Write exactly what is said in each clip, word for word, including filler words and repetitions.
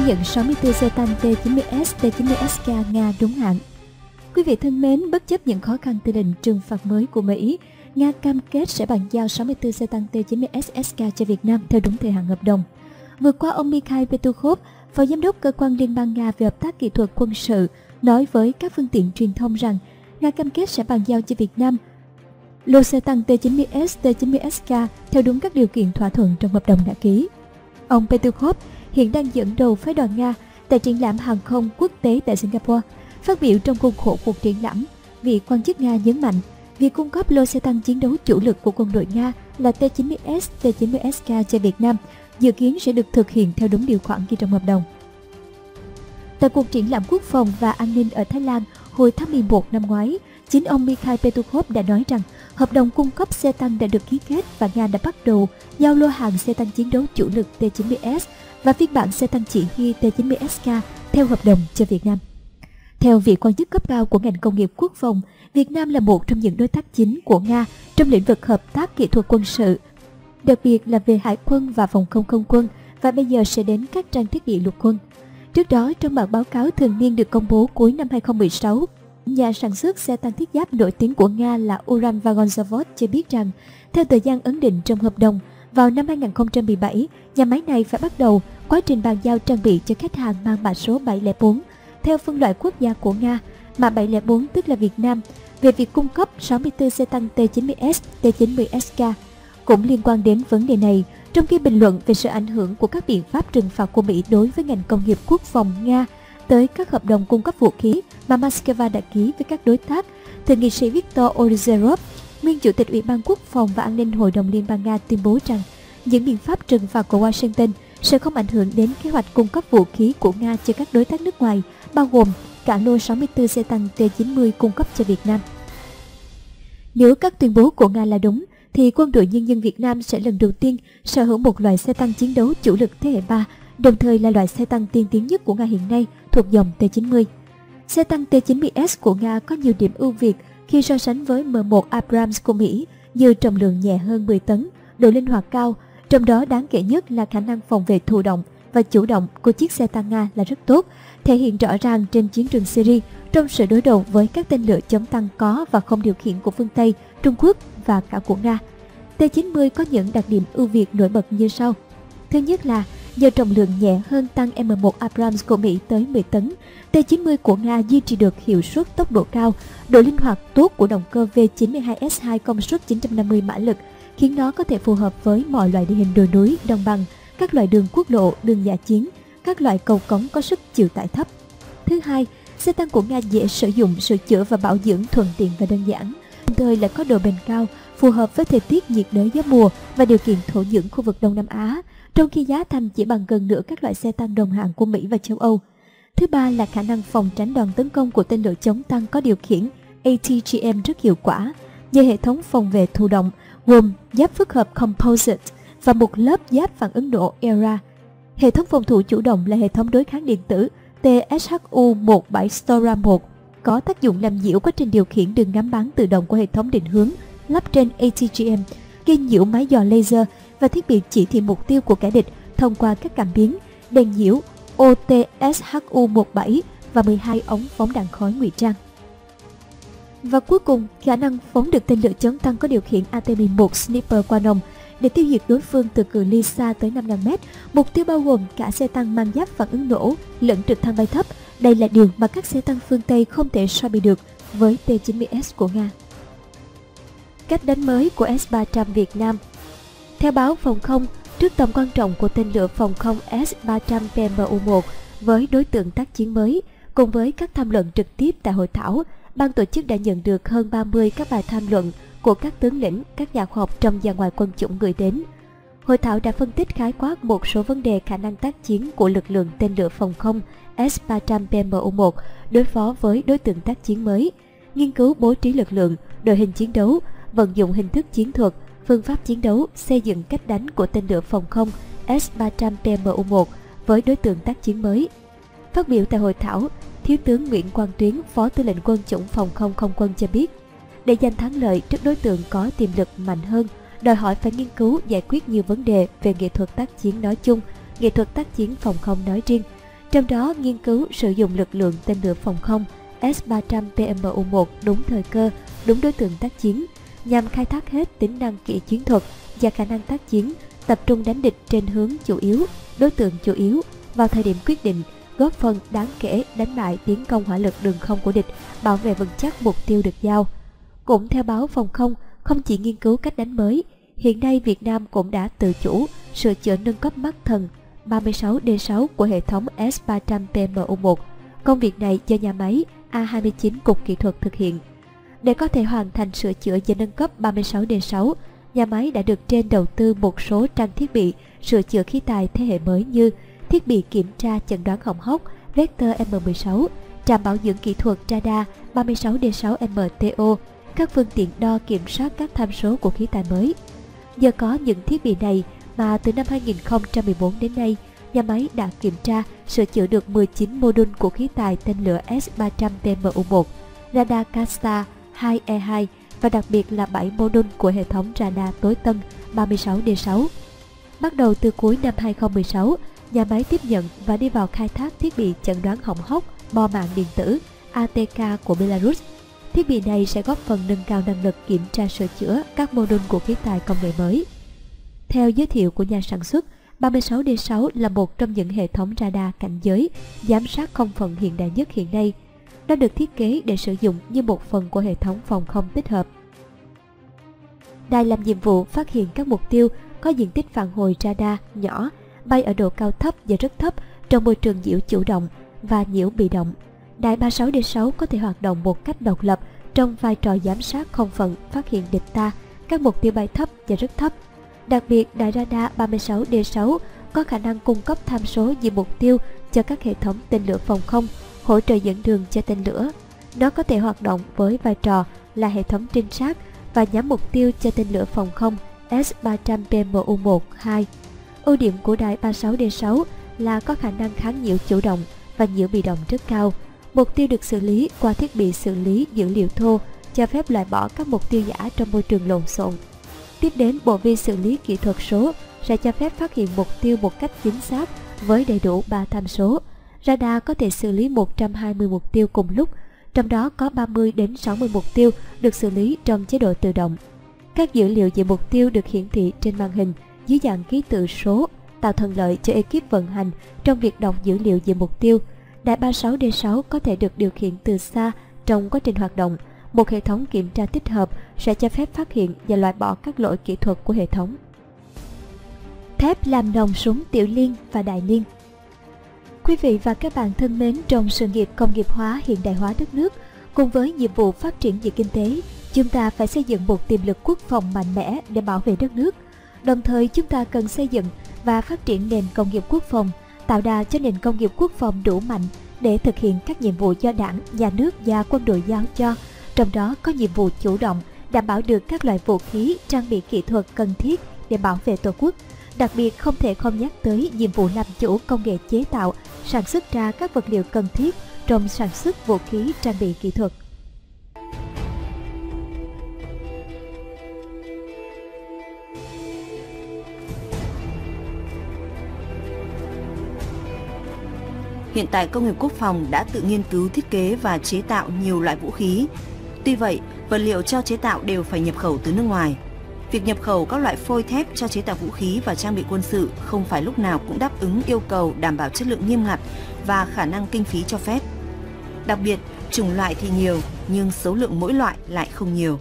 công nhận sáu mươi tư xe tăng T chín mươi S, T chín mươi S K Nga đúng hạn. Quý vị thân mến, bất chấp những khó khăn từ lệnh trừng phạt mới của Mỹ, Nga cam kết sẽ bàn giao sáu mươi tư xe tăng T chín mươi S S K cho Việt Nam theo đúng thời hạn hợp đồng. Vừa qua, ông Mikhail Petukhov, Phó Giám đốc Cơ quan Liên bang Nga về hợp tác kỹ thuật quân sự, nói với các phương tiện truyền thông rằng Nga cam kết sẽ bàn giao cho Việt Nam lô xe tăng T chín mươi S, T chín mươi S K theo đúng các điều kiện thỏa thuận trong hợp đồng đã ký. Ông Petukhov hiện đang dẫn đầu phái đoàn Nga tại triển lãm hàng không quốc tế tại Singapore. Phát biểu trong khuôn khổ cuộc triển lãm, vị quan chức Nga nhấn mạnh việc cung cấp lô xe tăng chiến đấu chủ lực của quân đội Nga là T chín mươi S, T chín mươi S K cho Việt Nam dự kiến sẽ được thực hiện theo đúng điều khoản ghi trong hợp đồng. Tại cuộc triển lãm quốc phòng và an ninh ở Thái Lan hồi tháng mười một năm ngoái, chính ông Mikhail Petukhov đã nói rằng hợp đồng cung cấp xe tăng đã được ký kết và Nga đã bắt đầu giao lô hàng xe tăng chiến đấu chủ lực T chín mươi S và phiên bản xe tăng chỉ huy T chín mươi S K theo hợp đồng cho Việt Nam. Theo vị quan chức cấp cao của ngành công nghiệp quốc phòng, Việt Nam là một trong những đối tác chính của Nga trong lĩnh vực hợp tác kỹ thuật quân sự, đặc biệt là về hải quân và phòng không không quân, và bây giờ sẽ đến các trang thiết bị lục quân. Trước đó, trong bản báo cáo thường niên được công bố cuối năm hai không một sáu, nhà sản xuất xe tăng thiết giáp nổi tiếng của Nga là Uralvagonzavod cho biết rằng, theo thời gian ấn định trong hợp đồng, vào năm hai không một bảy, nhà máy này phải bắt đầu quá trình bàn giao trang bị cho khách hàng mang mã số bảy không bốn. Theo phân loại quốc gia của Nga, mã bảy không bốn tức là Việt Nam, về việc cung cấp sáu mươi tư xe tăng T chín mươi S, T chín mươi S K. Cũng liên quan đến vấn đề này, trong khi bình luận về sự ảnh hưởng của các biện pháp trừng phạt của Mỹ đối với ngành công nghiệp quốc phòng Nga tới các hợp đồng cung cấp vũ khí mà Moscow đã ký với các đối tác, thượng nghị sĩ Viktor Orbanov, nguyên chủ tịch Ủy ban Quốc phòng và An ninh Hội đồng Liên bang Nga tuyên bố rằng những biện pháp trừng phạt của Washington sẽ không ảnh hưởng đến kế hoạch cung cấp vũ khí của Nga cho các đối tác nước ngoài, bao gồm cả lô sáu mươi tư xe tăng T chín mươi cung cấp cho Việt Nam. Nếu các tuyên bố của Nga là đúng, thì quân đội nhân dân Việt Nam sẽ lần đầu tiên sở hữu một loại xe tăng chiến đấu chủ lực thế hệ ba, đồng thời là loại xe tăng tiên tiến nhất của Nga hiện nay thuộc dòng T chín mươi. Xe tăng T chín mươi S của Nga có nhiều điểm ưu việt khi so sánh với M một Abrams của Mỹ như trọng lượng nhẹ hơn mười tấn, độ linh hoạt cao, trong đó đáng kể nhất là khả năng phòng vệ thụ động và chủ động của chiếc xe tăng Nga là rất tốt, thể hiện rõ ràng trên chiến trường Syria trong sự đối đầu với các tên lửa chống tăng có và không điều khiển của phương Tây, Trung Quốc và cả của Nga. T chín mươi có những đặc điểm ưu việt nổi bật như sau. Thứ nhất là do trọng lượng nhẹ hơn tăng M một Abrams của Mỹ tới mười tấn, T chín mươi của Nga duy trì được hiệu suất tốc độ cao, độ linh hoạt tốt của động cơ V chín mươi hai S hai công suất chín trăm năm mươi mã lực, khiến nó có thể phù hợp với mọi loại địa hình đồi núi, đồng bằng, các loại đường quốc lộ, đường dã chiến, các loại cầu cống có sức chịu tải thấp. Thứ hai, xe tăng của Nga dễ sử dụng, sửa chữa và bảo dưỡng thuận tiện và đơn giản, đồng thời lại có độ bền cao, phù hợp với thời tiết nhiệt đới gió mùa và điều kiện thổ nhưỡng khu vực Đông Nam Á, trong khi giá thành chỉ bằng gần nửa các loại xe tăng đồng hạng của Mỹ và châu Âu. Thứ ba là khả năng phòng tránh đòn tấn công của tên lửa chống tăng có điều khiển A T G M rất hiệu quả, nhờ hệ thống phòng vệ thụ động gồm giáp phức hợp Composite và một lớp giáp phản ứng nổ E R A. Hệ thống phòng thủ chủ động là hệ thống đối kháng điện tử T S H U mười bảy Stora một, có tác dụng làm nhiễu quá trình điều khiển đường ngắm bắn tự động của hệ thống định hướng lắp trên A T G M, gây nhiễu máy dò laser và thiết bị chỉ thị mục tiêu của kẻ địch thông qua các cảm biến, đèn nhiễu O T S H U mười bảy và mười hai ống phóng đạn khói ngụy trang. Và cuối cùng, khả năng phóng được tên lửa chống tăng có điều khiển A T mười một Sniper qua nòng để tiêu diệt đối phương từ cự ly xa tới năm nghìn mét, mục tiêu bao gồm cả xe tăng mang giáp phản ứng nổ lẫn trực thăng bay thấp. Đây là điều mà các xe tăng phương Tây không thể so bì được với T chín mươi S của Nga. Cách đánh mới của S ba trăm Việt Nam. Theo báo Phòng không, trước tầm quan trọng của tên lửa phòng không S ba trăm P M U một với đối tượng tác chiến mới, cùng với các tham luận trực tiếp tại hội thảo, ban tổ chức đã nhận được hơn ba mươi các bài tham luận của các tướng lĩnh, các nhà khoa học trong và ngoài quân chủng gửi đến. Hội thảo đã phân tích khái quát một số vấn đề khả năng tác chiến của lực lượng tên lửa phòng không S ba trăm P M U một đối phó với đối tượng tác chiến mới, nghiên cứu bố trí lực lượng, đội hình chiến đấu, vận dụng hình thức chiến thuật, phương pháp chiến đấu, xây dựng cách đánh của tên lửa phòng không S ba trăm P M U một với đối tượng tác chiến mới. Phát biểu tại hội thảo, Thiếu tướng Nguyễn Quang Tuyến, Phó Tư lệnh Quân chủng Phòng không Không quân cho biết, để giành thắng lợi trước đối tượng có tiềm lực mạnh hơn, đòi hỏi phải nghiên cứu giải quyết nhiều vấn đề về nghệ thuật tác chiến nói chung, nghệ thuật tác chiến phòng không nói riêng, trong đó nghiên cứu sử dụng lực lượng tên lửa phòng không S ba trăm P M U một đúng thời cơ, đúng đối tượng tác chiến, nhằm khai thác hết tính năng kỹ chiến thuật và khả năng tác chiến, tập trung đánh địch trên hướng chủ yếu, đối tượng chủ yếu vào thời điểm quyết định, góp phần đáng kể đánh bại tiến công hỏa lực đường không của địch, bảo vệ vững chắc mục tiêu được giao. Cũng theo báo Phòng không, không chỉ nghiên cứu cách đánh mới, hiện nay Việt Nam cũng đã tự chủ sửa chữa nâng cấp mắt thần ba mươi sáu D sáu của hệ thống S ba trăm P M U một. Công việc này do nhà máy A hai mươi chín Cục Kỹ thuật thực hiện. Để có thể hoàn thành sửa chữa và nâng cấp ba mươi sáu D sáu, nhà máy đã được trên đầu tư một số trang thiết bị sửa chữa khí tài thế hệ mới như thiết bị kiểm tra chẩn đoán hỏng hóc Vector M mười sáu, trạm bảo dưỡng kỹ thuật radar ba mươi sáu D sáu M T O, các phương tiện đo kiểm soát các tham số của khí tài mới. Nhờ có những thiết bị này mà từ năm hai nghìn không trăm mười bốn đến nay, nhà máy đã kiểm tra, sửa chữa được mười chín mô đun của khí tài tên lửa S ba trăm P M U một, radar KASTA hai E hai và đặc biệt là bảy mô đun của hệ thống radar tối tân ba mươi sáu D sáu. Bắt đầu từ cuối năm hai nghìn không trăm mười sáu, nhà máy tiếp nhận và đi vào khai thác thiết bị chẩn đoán hỏng hóc bo mạng điện tử A T K của Belarus. Thiết bị này sẽ góp phần nâng cao năng lực kiểm tra sửa chữa các mô đun của khí tài công nghệ mới. Theo giới thiệu của nhà sản xuất, ba mươi sáu D sáu là một trong những hệ thống radar cảnh giới giám sát không phận hiện đại nhất hiện nay. Nó được thiết kế để sử dụng như một phần của hệ thống phòng không tích hợp. Đài làm nhiệm vụ phát hiện các mục tiêu có diện tích phản hồi radar nhỏ, bay ở độ cao thấp và rất thấp trong môi trường nhiễu chủ động và nhiễu bị động. Đài ba mươi sáu D sáu có thể hoạt động một cách độc lập trong vai trò giám sát không phận, phát hiện địch ta, các mục tiêu bay thấp và rất thấp. Đặc biệt, đài radar ba mươi sáu D sáu có khả năng cung cấp tham số về mục tiêu cho các hệ thống tên lửa phòng không, hỗ trợ dẫn đường cho tên lửa. Nó có thể hoạt động với vai trò là hệ thống trinh sát và nhắm mục tiêu cho tên lửa phòng không S ba trăm P M U một hai. Ưu điểm của đài ba mươi sáu D sáu là có khả năng kháng nhiễu chủ động và nhiễu bị động rất cao. Mục tiêu được xử lý qua thiết bị xử lý dữ liệu thô, cho phép loại bỏ các mục tiêu giả trong môi trường lộn xộn. Tiếp đến, bộ vi xử lý kỹ thuật số sẽ cho phép phát hiện mục tiêu một cách chính xác với đầy đủ ba tham số. Radar có thể xử lý một trăm hai mươi mục tiêu cùng lúc, trong đó có ba mươi đến sáu mươi mục tiêu được xử lý trong chế độ tự động. Các dữ liệu về mục tiêu được hiển thị trên màn hình dưới dạng ký tự số, tạo thuận lợi cho ekip vận hành trong việc đọc dữ liệu về mục tiêu. Đài ba mươi sáu D sáu có thể được điều khiển từ xa trong quá trình hoạt động. Một hệ thống kiểm tra tích hợp sẽ cho phép phát hiện và loại bỏ các lỗi kỹ thuật của hệ thống. Thép làm nòng súng tiểu liên và đại liên. Quý vị và các bạn thân mến, trong sự nghiệp công nghiệp hóa hiện đại hóa đất nước, cùng với nhiệm vụ phát triển về kinh tế, chúng ta phải xây dựng một tiềm lực quốc phòng mạnh mẽ để bảo vệ đất nước. Đồng thời, chúng ta cần xây dựng và phát triển nền công nghiệp quốc phòng, tạo đà cho nền công nghiệp quốc phòng đủ mạnh để thực hiện các nhiệm vụ do đảng, nhà nước và quân đội giao cho, trong đó có nhiệm vụ chủ động, đảm bảo được các loại vũ khí, trang bị kỹ thuật cần thiết để bảo vệ Tổ quốc. Đặc biệt, không thể không nhắc tới nhiệm vụ làm chủ công nghệ chế tạo, sản xuất ra các vật liệu cần thiết trong sản xuất vũ khí, trang bị kỹ thuật. Hiện tại, công nghiệp quốc phòng đã tự nghiên cứu, thiết kế và chế tạo nhiều loại vũ khí. Tuy vậy, vật liệu cho chế tạo đều phải nhập khẩu từ nước ngoài. Việc nhập khẩu các loại phôi thép cho chế tạo vũ khí và trang bị quân sự không phải lúc nào cũng đáp ứng yêu cầu đảm bảo chất lượng nghiêm ngặt và khả năng kinh phí cho phép. Đặc biệt, chủng loại thì nhiều nhưng số lượng mỗi loại lại không nhiều.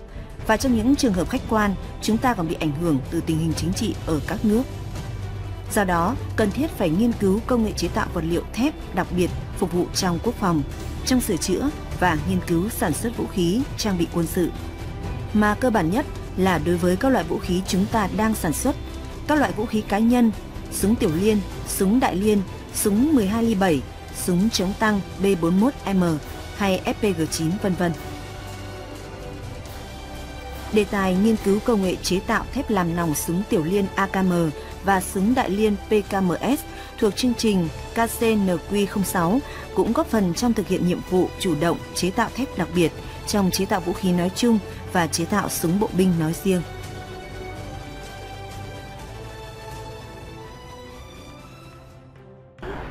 Và trong những trường hợp khách quan, chúng ta còn bị ảnh hưởng từ tình hình chính trị ở các nước. Do đó, cần thiết phải nghiên cứu công nghệ chế tạo vật liệu thép đặc biệt phục vụ trong quốc phòng, trong sửa chữa và nghiên cứu sản xuất vũ khí, trang bị quân sự. Mà cơ bản nhất là đối với các loại vũ khí chúng ta đang sản xuất, các loại vũ khí cá nhân, súng tiểu liên, súng đại liên, súng mười hai ly bảy, súng chống tăng B bốn mươi mốt M hay F P G chín vân vân. Đề tài nghiên cứu công nghệ chế tạo thép làm nòng súng tiểu liên A K M và súng đại liên P K M S thuộc chương trình K C N Q không sáu cũng góp phần trong thực hiện nhiệm vụ chủ động chế tạo thép đặc biệt trong chế tạo vũ khí nói chung và chế tạo súng bộ binh nói riêng.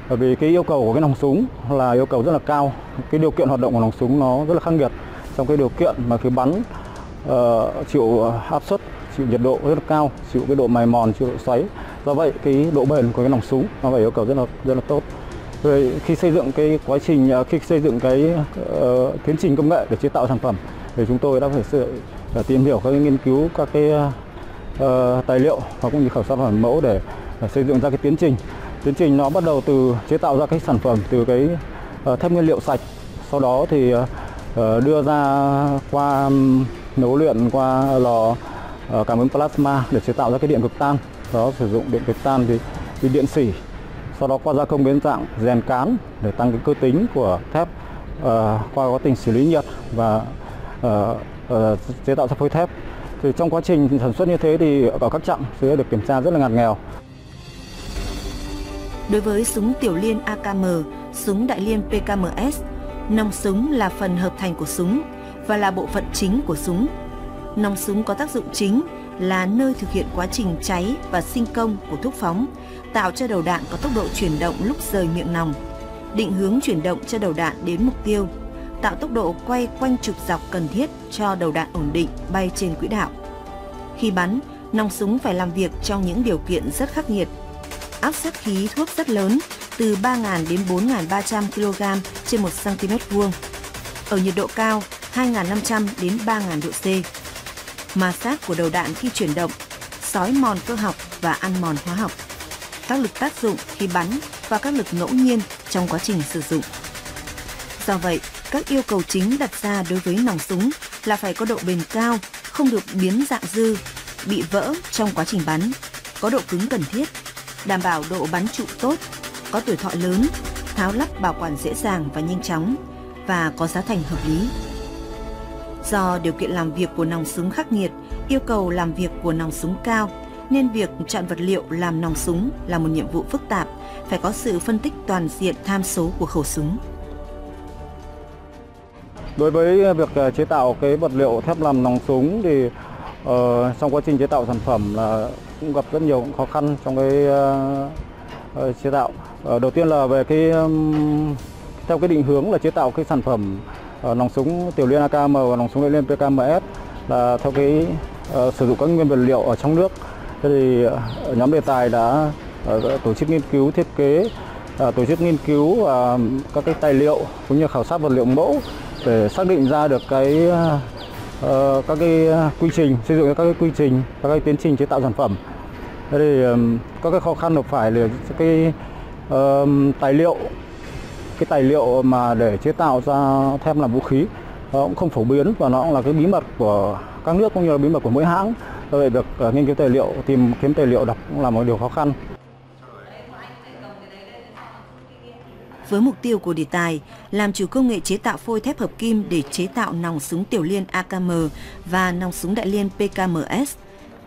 bởi vì cái yêu cầu của cái nòng súng là yêu cầu rất là cao. Cái điều kiện hoạt động của nòng súng nó rất là khắc nghiệt trong cái điều kiện mà cái bắn uh, chịu áp suất, chịu nhiệt độ rất là cao, chịu cái độ mài mòn, chịu độ xoáy. Do vậy cái độ bền của cái nòng súng nó phải yêu cầu rất là rất là tốt. Rồi khi xây dựng cái quá trình khi xây dựng cái uh, tiến trình công nghệ để chế tạo sản phẩm thì chúng tôi đã phải, sự, phải tìm hiểu các cái nghiên cứu các cái uh, tài liệu và cũng như khảo sát bản mẫu để uh, xây dựng ra cái tiến trình. Tiến trình nó bắt đầu từ chế tạo ra cái sản phẩm từ cái uh, thép nguyên liệu sạch, sau đó thì uh, đưa ra qua nấu luyện qua lò uh, cảm ứng plasma để chế tạo ra cái điện cực tan. Đó, sử dụng điện cực tan thì, thì điện xỉ, sau đó qua gia công biến dạng rèn cán để tăng cái cơ tính của thép uh, qua quá trình xử lý nhiệt và uh, uh, chế tạo ra phôi thép. Thì trong quá trình sản xuất như thế thì ở các trạm sẽ được kiểm tra rất là ngặt nghèo. Đối với súng tiểu liên a ca em, súng đại liên pê ca em ét, nòng súng là phần hợp thành của súng và là bộ phận chính của súng. Nòng súng có tác dụng chính là nơi thực hiện quá trình cháy và sinh công của thuốc phóng, tạo cho đầu đạn có tốc độ chuyển động lúc rời miệng nòng, định hướng chuyển động cho đầu đạn đến mục tiêu, tạo tốc độ quay quanh trục dọc cần thiết cho đầu đạn ổn định bay trên quỹ đạo. Khi bắn, nòng súng phải làm việc trong những điều kiện rất khắc nghiệt. Áp suất khí thuốc rất lớn, từ ba nghìn đến bốn nghìn ba trăm ki lô gam trên một xăng ti mét vuông, ở nhiệt độ cao hai nghìn năm trăm đến ba nghìn độ C. Ma sát của đầu đạn khi chuyển động, xói mòn cơ học và ăn mòn hóa học, các lực tác dụng khi bắn và các lực ngẫu nhiên trong quá trình sử dụng. Do vậy, các yêu cầu chính đặt ra đối với nòng súng là phải có độ bền cao, không được biến dạng dư, bị vỡ trong quá trình bắn, có độ cứng cần thiết, đảm bảo độ bắn trụ tốt, có tuổi thọ lớn, tháo lắp bảo quản dễ dàng và nhanh chóng, và có giá thành hợp lý. Do điều kiện làm việc của nòng súng khắc nghiệt, yêu cầu làm việc của nòng súng cao, nên việc chọn vật liệu làm nòng súng là một nhiệm vụ phức tạp, phải có sự phân tích toàn diện tham số của khẩu súng. Đối với việc chế tạo cái vật liệu thép làm nòng súng thì uh, trong quá trình chế tạo sản phẩm là cũng gặp rất nhiều khó khăn trong cái uh, chế tạo. Uh, đầu tiên là về cái um, theo cái định hướng là chế tạo cái sản phẩm uh, nòng súng tiểu liên a ca em và nòng súng đại liên pê ca em ét là theo cái uh, sử dụng các nguyên vật liệu ở trong nước. Thế thì uh, nhóm đề tài đã uh, tổ chức nghiên cứu thiết kế, uh, tổ chức nghiên cứu uh, các cái tài liệu cũng như khảo sát vật liệu mẫu để xác định ra được cái uh, Uh, các cái quy trình xây dựng các cái quy trình các cái tiến trình chế tạo sản phẩm. Thế thì um, các cái khó khăn gặp phải là cái um, tài liệu cái tài liệu mà để chế tạo ra thép làm vũ khí nó cũng không phổ biến và nó cũng là cái bí mật của các nước cũng như là bí mật của mỗi hãng. Do vậy việc uh, nghiên cứu tài liệu, tìm kiếm tài liệu đọc cũng là một điều khó khăn. Với mục tiêu của đề tài, làm chủ công nghệ chế tạo phôi thép hợp kim để chế tạo nòng súng tiểu liên a ca em và nòng súng đại liên pê ca em ét.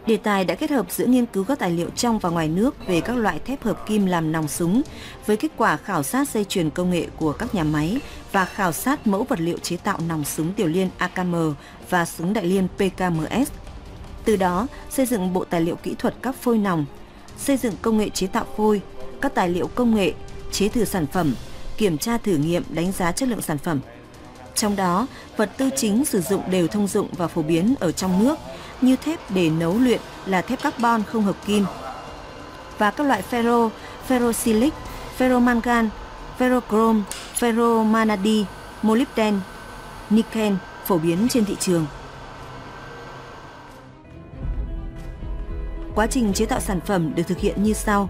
Đề tài đã kết hợp giữa nghiên cứu các tài liệu trong và ngoài nước về các loại thép hợp kim làm nòng súng với kết quả khảo sát dây chuyền công nghệ của các nhà máy và khảo sát mẫu vật liệu chế tạo nòng súng tiểu liên a ca em và súng đại liên pê ca em ét. Từ đó, xây dựng bộ tài liệu kỹ thuật các phôi nòng, xây dựng công nghệ chế tạo phôi, các tài liệu công nghệ, chế thử sản phẩm, kiểm tra thử nghiệm đánh giá chất lượng sản phẩm. Trong đó, vật tư chính sử dụng đều thông dụng và phổ biến ở trong nước như thép để nấu luyện là thép carbon không hợp kim và các loại ferro, ferrosilic, ferromangan, ferrochrome, ferromanadi, molybden, nickel phổ biến trên thị trường. Quá trình chế tạo sản phẩm được thực hiện như sau.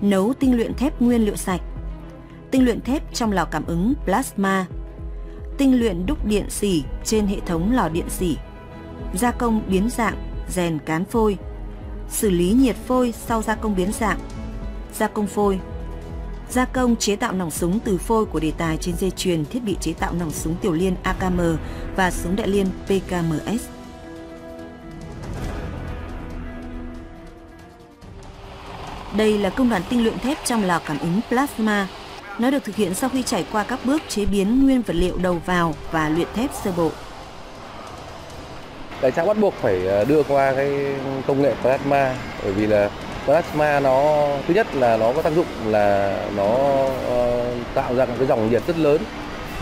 Nấu tinh luyện thép nguyên liệu sạch, tinh luyện thép trong lò cảm ứng plasma, tinh luyện đúc điện xỉ trên hệ thống lò điện xỉ, gia công biến dạng, rèn cán phôi, xử lý nhiệt phôi sau gia công biến dạng, gia công phôi, gia công chế tạo nòng súng từ phôi của đề tài trên dây chuyền thiết bị chế tạo nòng súng tiểu liên a ca em và súng đại liên pê ca em ét. Đây là công đoạn tinh luyện thép trong lò cảm ứng plasma. Nó được thực hiện sau khi trải qua các bước chế biến nguyên vật liệu đầu vào và luyện thép sơ bộ. Tại sao bắt buộc phải đưa qua cái công nghệ plasma? Bởi vì là Plasma nó thứ nhất là nó có tác dụng là nó uh, tạo ra một cái dòng nhiệt rất lớn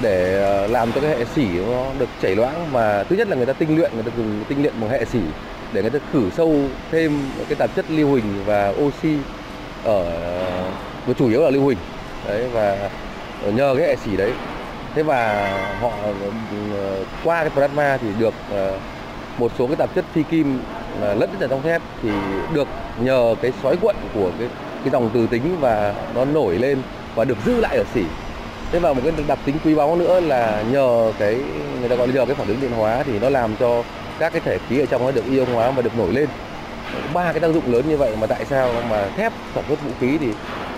để uh, làm cho cái hệ xỉ nó được chảy loãng, mà thứ nhất là người ta tinh luyện, người ta dùng tinh luyện một hệ xỉ để người ta khử sâu thêm cái tạp chất lưu huỳnh và oxy ở và chủ yếu là lưu huỳnh đấy, và nhờ cái hệ xỉ đấy, thế và họ qua cái plasma thì được một số cái tạp chất phi kim lẫn ở trong thép, thì được nhờ cái xoáy cuộn của cái cái dòng từ tính và nó nổi lên và được giữ lại ở xỉ. Thế và một cái đặc tính quý báu nữa là nhờ cái người ta gọi là nhờ cái phản ứng điện hóa thì nó làm cho các cái thể khí ở trong nó được ion hóa và được nổi lên. Ba cái tác dụng lớn như vậy mà tại sao mà thép sản xuất vũ khí thì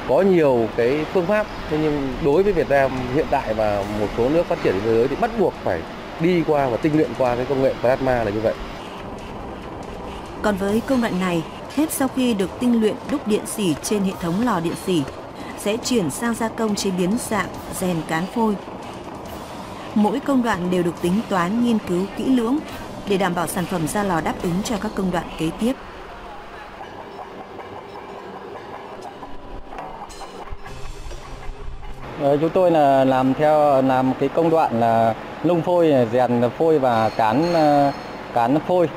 có nhiều cái phương pháp, thế nhưng đối với Việt Nam hiện tại và một số nước phát triển thế giới thì bắt buộc phải đi qua và tinh luyện qua cái công nghệ plasma là như vậy. Còn với công đoạn này, thép sau khi được tinh luyện đúc điện xỉ trên hệ thống lò điện xỉ sẽ chuyển sang gia công chế biến dạng rèn cán phôi. Mỗi công đoạn đều được tính toán nghiên cứu kỹ lưỡng để đảm bảo sản phẩm ra lò đáp ứng cho các công đoạn kế tiếp. Chúng tôi là làm theo làm cái công đoạn là nung phôi, rèn phôi và cán cán phôi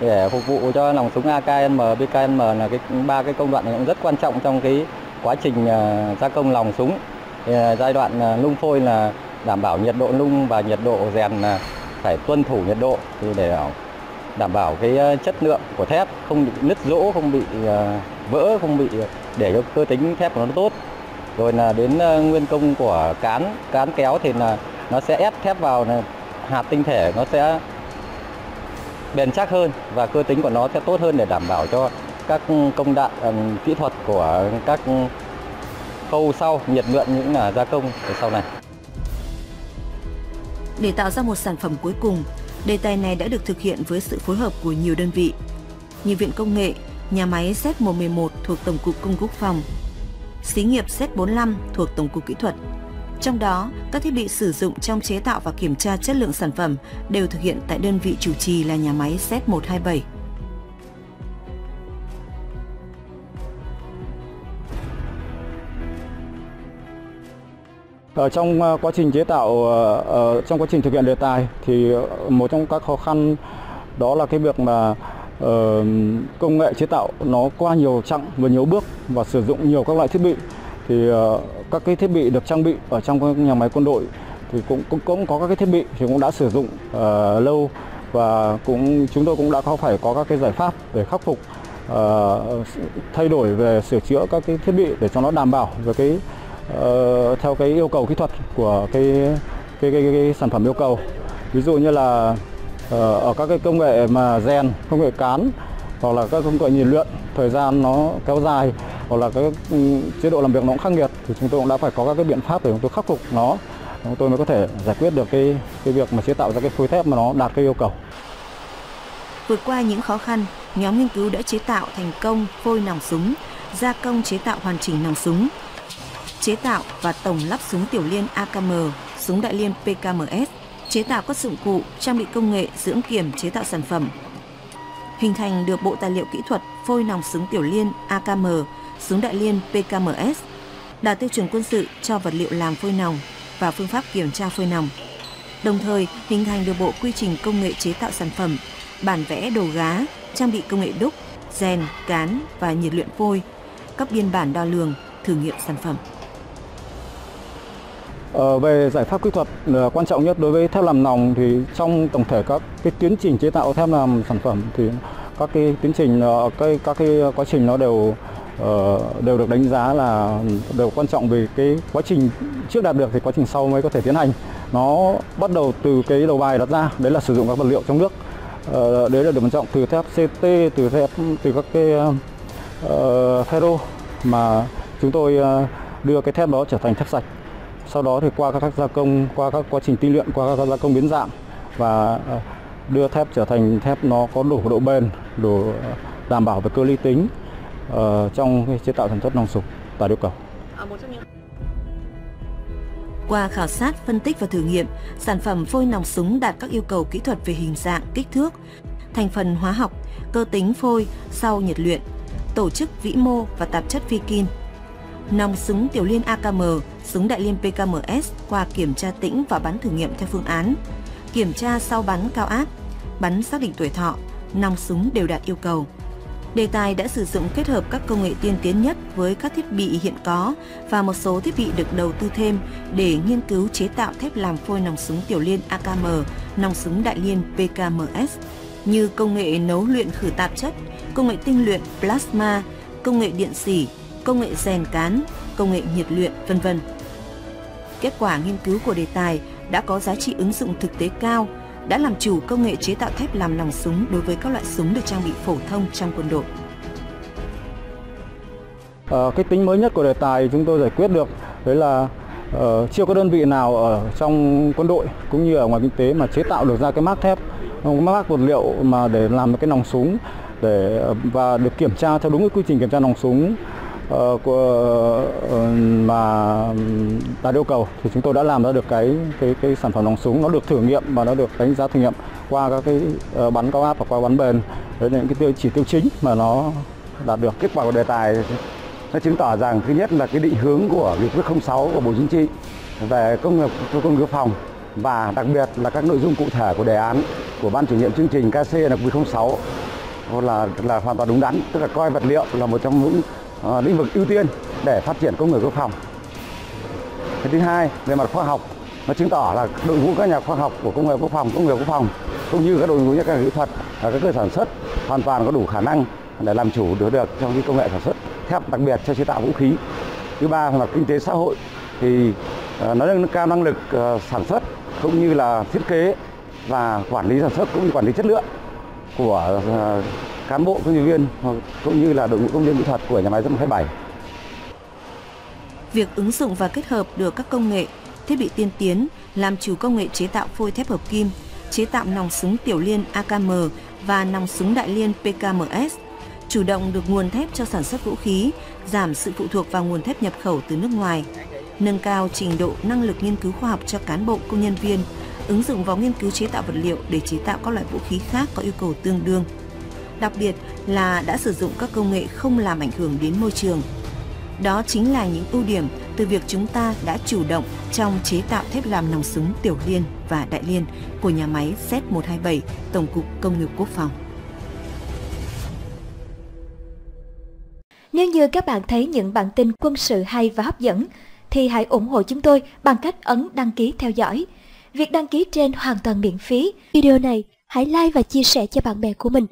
để phục vụ cho nòng súng a ca em, pê ca em là cái ba cái công đoạn này cũng rất quan trọng trong cái quá trình gia công nòng súng. Thì giai đoạn nung phôi là đảm bảo nhiệt độ nung và nhiệt độ rèn là phải tuân thủ nhiệt độ thì để đảm bảo cái chất lượng của thép không bị nứt rỗ, không bị vỡ, không bị để cho cơ tính thép của nó tốt. Rồi là đến nguyên công của cán, cán kéo thì là nó sẽ ép thép vào, là hạt tinh thể nó sẽ bền chắc hơn và cơ tính của nó sẽ tốt hơn để đảm bảo cho các công đoạn um, kỹ thuật của các khâu sau, nhiệt luyện những là gia công ở sau này. Để tạo ra một sản phẩm cuối cùng, đề tài này đã được thực hiện với sự phối hợp của nhiều đơn vị như Viện Công nghệ, nhà máy S một một một thuộc Tổng cục Công Quốc phòng, xí nghiệp S bốn mươi lăm thuộc Tổng cục Kỹ thuật. Trong đó, các thiết bị sử dụng trong chế tạo và kiểm tra chất lượng sản phẩm đều thực hiện tại đơn vị chủ trì là nhà máy S một hai bảy. Ở trong quá trình chế tạo, trong quá trình thực hiện đề tài thì một trong các khó khăn đó là cái việc mà công nghệ chế tạo nó qua nhiều chặng và nhiều bước và sử dụng nhiều các loại thiết bị, thì các cái thiết bị được trang bị ở trong nhà máy quân đội thì cũng cũng, cũng có các cái thiết bị thì cũng đã sử dụng uh, lâu và cũng chúng tôi cũng đã có phải có các cái giải pháp để khắc phục, uh, thay đổi về sửa chữa các cái thiết bị để cho nó đảm bảo về cái uh, theo cái yêu cầu kỹ thuật của cái cái, cái, cái, cái sản phẩm yêu cầu. Ví dụ như là uh, ở các cái công nghệ mà rèn, công nghệ cán hoặc là các công nghệ nhiệt luyện, thời gian nó kéo dài hoặc là cái chế độ làm việc nó cũng khắc nghiệt thì chúng tôi cũng đã phải có các cái biện pháp để chúng tôi khắc phục nó, chúng tôi mới có thể giải quyết được cái cái việc mà chế tạo ra cái phôi thép mà nó đạt cái yêu cầu. Vượt qua những khó khăn, nhóm nghiên cứu đã chế tạo thành công phôi nòng súng, gia công chế tạo hoàn chỉnh nòng súng, chế tạo và tổng lắp súng tiểu liên a ca em, súng đại liên pê ca em ét, chế tạo các dụng cụ, trang bị công nghệ, dưỡng kiểm chế tạo sản phẩm. Hình thành được bộ tài liệu kỹ thuật phôi nòng súng tiểu liên a ca em, súng đại liên pê ca em ét, đạt tiêu chuẩn quân sự cho vật liệu làm phôi nòng và phương pháp kiểm tra phôi nòng. Đồng thời, hình thành được bộ quy trình công nghệ chế tạo sản phẩm, bản vẽ đồ gá, trang bị công nghệ đúc, rèn, cán và nhiệt luyện phôi, các biên bản đo lường, thử nghiệm sản phẩm. Ờ, về giải pháp kỹ thuật là quan trọng nhất đối với thép làm nòng thì trong tổng thể các cái tiến trình chế tạo thép làm sản phẩm thì các cái tiến trình cái các cái quá trình nó đều Uh, đều được đánh giá là đều quan trọng, vì cái quá trình trước đạt được thì quá trình sau mới có thể tiến hành. Nó bắt đầu từ cái đầu bài đặt ra, đấy là sử dụng các vật liệu trong nước, uh, đấy là điều quan trọng, từ thép xê tê, từ thép từ các cái uh, ferro mà chúng tôi uh, đưa cái thép đó trở thành thép sạch. Sau đó thì qua các gia công, qua các quá trình tinh luyện, qua các gia công biến dạng và uh, đưa thép trở thành thép nó có đủ độ bền, đủ đảm bảo về cơ lý tính Ờ, trong cái chế tạo sản xuất nòng súng và yêu cầu. Qua khảo sát, phân tích và thử nghiệm, sản phẩm phôi nòng súng đạt các yêu cầu kỹ thuật về hình dạng, kích thước, thành phần hóa học, cơ tính phôi sau nhiệt luyện, tổ chức vĩ mô và tạp chất phi kim. Nòng súng tiểu liên a ca em, súng đại liên pê ca em ét qua kiểm tra tĩnh và bắn thử nghiệm theo phương án. Kiểm tra sau bắn cao áp, bắn xác định tuổi thọ, nòng súng đều đạt yêu cầu. Đề tài đã sử dụng kết hợp các công nghệ tiên tiến nhất với các thiết bị hiện có và một số thiết bị được đầu tư thêm để nghiên cứu chế tạo thép làm phôi nòng súng tiểu liên a ca em, nòng súng đại liên pê ca em ét, như công nghệ nấu luyện khử tạp chất, công nghệ tinh luyện plasma, công nghệ điện xỉ, công nghệ rèn cán, công nghệ nhiệt luyện, vân vân. Kết quả nghiên cứu của đề tài đã có giá trị ứng dụng thực tế cao, đã làm chủ công nghệ chế tạo thép làm nòng súng đối với các loại súng được trang bị phổ thông trong quân đội. À, cái tính mới nhất của đề tài chúng tôi giải quyết được đấy là uh, chưa có đơn vị nào ở trong quân đội cũng như ở ngoài kinh tế mà chế tạo được ra cái mác thép, mác vật liệu mà để làm được cái nòng súng để và được kiểm tra theo đúng cái quy trình kiểm tra nòng súng uh, của uh, mà đạt yêu cầu, thì chúng tôi đã làm ra được cái cái cái sản phẩm nòng súng, nó được thử nghiệm và nó được đánh giá thử nghiệm qua các cái uh, bắn cao áp và qua bắn bền. Đấy là những cái tiêu chỉ tiêu chính mà nó đạt được. Kết quả của đề tài nó chứng tỏ rằng thứ nhất là cái định hướng của nghị quyết không sáu của Bộ Chính trị về công nghiệp công nghiệp phòng, và đặc biệt là các nội dung cụ thể của đề án của ban chủ nhiệm chương trình ca xê là không sáu là là hoàn toàn đúng đắn, tức là coi vật liệu là một trong những uh, lĩnh vực ưu tiên để phát triển công nghiệp quốc phòng. Cái thứ hai, về mặt khoa học, nó chứng tỏ là đội ngũ các nhà khoa học của công nghiệp quốc phòng, công nghiệp quốc phòng cũng như các đội ngũ các kỹ thuật, các cơ sở sản xuất hoàn toàn có đủ khả năng để làm chủ được được trong cái công nghệ sản xuất thép, đặc biệt cho chế tạo vũ khí. Thứ ba, về mặt kinh tế xã hội thì uh, nó nâng cao năng lực uh, sản xuất cũng như là thiết kế và quản lý sản xuất cũng như quản lý chất lượng của uh, cán bộ công nhân viên cũng như là đội ngũ công nhân kỹ thuật của nhà máy một hai bảy. Việc ứng dụng và kết hợp được các công nghệ, thiết bị tiên tiến, làm chủ công nghệ chế tạo phôi thép hợp kim, chế tạo nòng súng tiểu liên a ca em và nòng súng đại liên pê ca em ét, chủ động được nguồn thép cho sản xuất vũ khí, giảm sự phụ thuộc vào nguồn thép nhập khẩu từ nước ngoài, nâng cao trình độ năng lực nghiên cứu khoa học cho cán bộ công nhân viên, ứng dụng vào nghiên cứu chế tạo vật liệu để chế tạo các loại vũ khí khác có yêu cầu tương đương. Đặc biệt là đã sử dụng các công nghệ không làm ảnh hưởng đến môi trường. Đó chính là những ưu điểm từ việc chúng ta đã chủ động trong chế tạo thép làm nòng súng tiểu liên và đại liên của nhà máy Z một hai bảy, Tổng cục Công nghiệp Quốc phòng. Nếu như các bạn thấy những bản tin quân sự hay và hấp dẫn, thì hãy ủng hộ chúng tôi bằng cách ấn đăng ký theo dõi. Việc đăng ký trên hoàn toàn miễn phí. Video này hãy like và chia sẻ cho bạn bè của mình.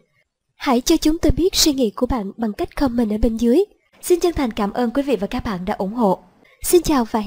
Hãy cho chúng tôi biết suy nghĩ của bạn bằng cách comment ở bên dưới. Xin chân thành cảm ơn quý vị và các bạn đã ủng hộ. Xin chào và hẹn gặp lại.